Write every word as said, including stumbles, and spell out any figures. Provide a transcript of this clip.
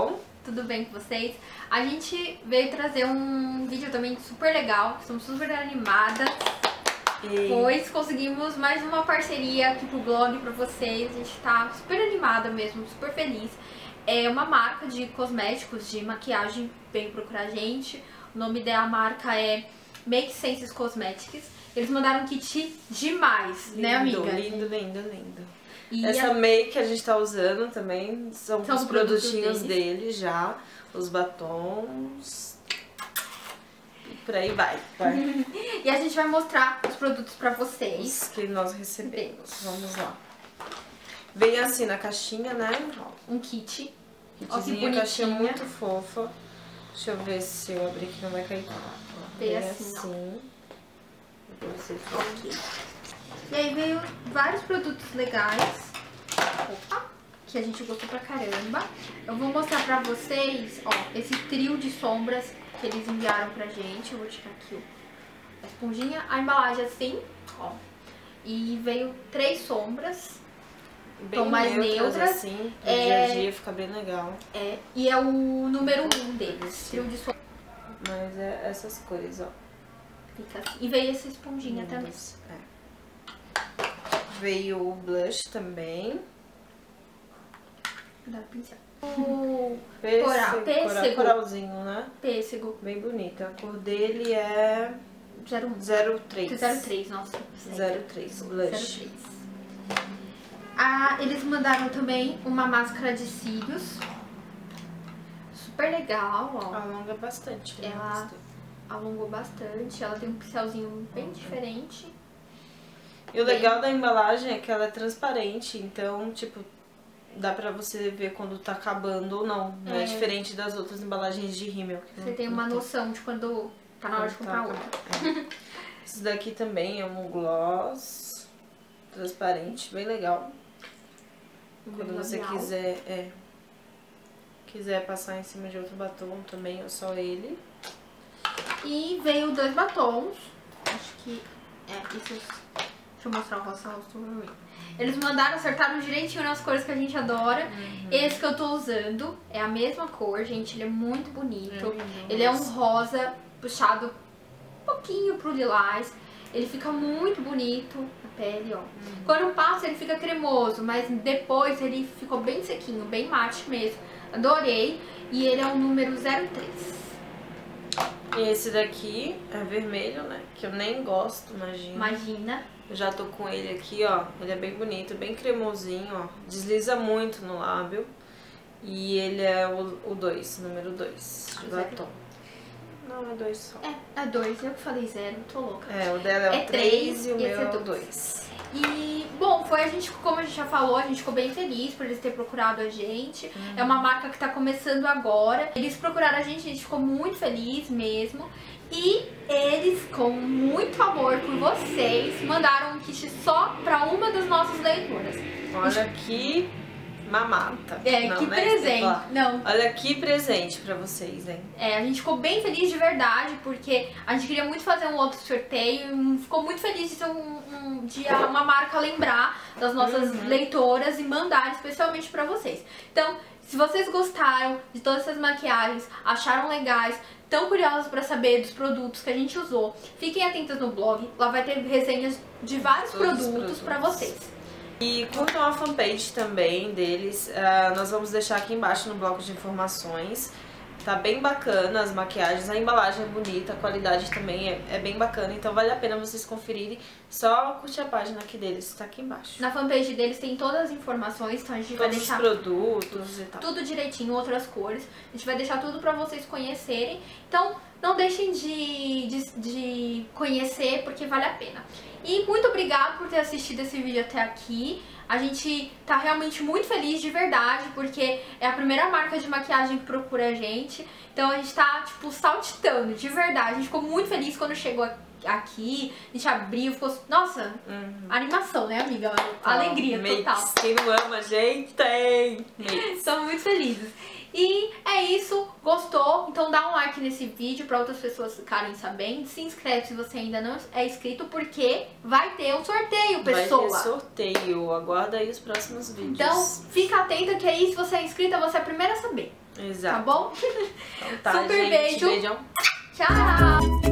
bom? Tudo bem com vocês? A gente veio trazer um vídeo também super legal, estamos super animadas, e... pois conseguimos mais uma parceria aqui pro blog pra vocês. A gente tá super animada mesmo, super feliz. É uma marca de cosméticos, de maquiagem, veio procurar a gente. O nome da marca é Makes Sense Cosmetics. Eles mandaram um kit demais, lindo, né, amiga? Lindo, lindo, lindo. E essa a... make a gente tá usando também, são, são os produtinhos deles. dele já, os batons, e por aí vai. vai. E a gente vai mostrar os produtos pra vocês. Os que nós recebemos, vamos lá. Vem assim na caixinha, né? Um kit. Kitzinho, caixinha muito fofa. Deixa eu ver se eu abrir que não vai cair. Vem assim, assim. Aqui. E aí veio vários produtos legais. Opa! Que a gente gostou pra caramba. Eu vou mostrar pra vocês, ó, esse trio de sombras que eles enviaram pra gente. Eu vou tirar aqui ó, a esponjinha. A embalagem assim, ó. E veio três sombras. Bem Tom mais neutras, neutras. assim, no é... dia a dia fica bem legal. É, e é o número um deles, trio de sombras. Mas é essas cores, ó. Fica assim. E veio essa esponjinha também. É. Veio o blush também. Dá pincel. O pêssego, coral, pêssego. coralzinho, né? Pêssego. Bem bonito. A cor dele é... zero três. zero três, nossa. zero três, blush. zero três. Ah, eles mandaram também uma máscara de cílios, super legal, ó. Alonga bastante. Ela bastante. alongou bastante, ela tem um pincelzinho bem uhum. diferente. E o bem... legal da embalagem é que ela é transparente, então, tipo, dá pra você ver quando tá acabando ou não. Não é, é diferente das outras embalagens de rímel. Você tem uma noção de quando tá na hora de comprar outra. Isso daqui também é um gloss transparente, bem legal. Quando você quiser, é, quiser passar em cima de outro batom também, ou só ele. E veio dois batons. Acho que... É, isso... Deixa eu mostrar o roça rosto pra mim. Eles mandaram, acertaram direitinho nas cores que a gente adora. Uhum. Esse que eu tô usando é a mesma cor, gente. Ele é muito bonito. Uhum. Ele é um rosa puxado um pouquinho pro lilás. Ele fica muito bonito na pele, ó. Uhum. Quando passa, ele fica cremoso, mas depois ele ficou bem sequinho, bem mate mesmo. Adorei. E ele é o número zero três. E esse daqui é vermelho, né? Que eu nem gosto, imagina. Imagina. Eu já tô com ele aqui, ó. Ele é bem bonito, bem cremosinho, ó. Desliza muito no lábio. E ele é o dois, número dois, de batom. Não, é dois só. É, é dois. Eu que falei zero, tô louca. É, o dela é o três e o meu é o dois. E, bom, foi a gente, como a gente já falou, a gente ficou bem feliz por eles terem procurado a gente. Uhum. É uma marca que tá começando agora. Eles procuraram a gente, a gente ficou muito feliz mesmo. E eles, com muito amor por vocês, mandaram um kit só pra uma das nossas leituras. Olha aqui... Mamata. É, não, que né? presente. Não. Olha que presente pra vocês, hein? É, a gente ficou bem feliz de verdade, porque a gente queria muito fazer um outro sorteio. Ficou muito feliz de ter um, um dia uma marca lembrar das nossas uhum. leitoras e mandar especialmente pra vocês. Então, se vocês gostaram de todas essas maquiagens, acharam legais, estão curiosos pra saber dos produtos que a gente usou, fiquem atentas no blog. Lá vai ter resenhas de vários Todos produtos, produtos pra vocês. E curtam a fanpage também deles, uh, nós vamos deixar aqui embaixo no bloco de informações. Tá bem bacana as maquiagens, a embalagem é bonita, a qualidade também é, é bem bacana, então vale a pena vocês conferirem. Só curtir a página aqui deles, tá aqui embaixo. Na fanpage deles tem todas as informações, então a gente Todos vai deixar... Todos os produtos e tal. Tudo direitinho, outras cores. A gente vai deixar tudo pra vocês conhecerem. Então, não deixem de, de, de conhecer, porque vale a pena. E muito obrigada por ter assistido esse vídeo até aqui. A gente tá realmente muito feliz de verdade, porque é a primeira marca de maquiagem que procura a gente. Então a gente tá, tipo, saltitando, de verdade. A gente ficou muito feliz quando chegou aqui, a gente abriu, ficou... Nossa, uhum. Animação, né, amiga? Então, alegria Makes. Total. Quem não ama, gente, tem! Estamos muito felizes. E é isso, gostou? Então dá um like nesse vídeo para outras pessoas ficarem sabendo. Se inscreve se você ainda não é inscrito, porque vai ter um sorteio, pessoa. Vai ter sorteio, aguarda aí os próximos vídeos. Então fica atenta que aí se você é inscrita, você é a primeira a saber. Exato. Tá bom? Então tá, super gente. Beijo. Beijão. Tchau.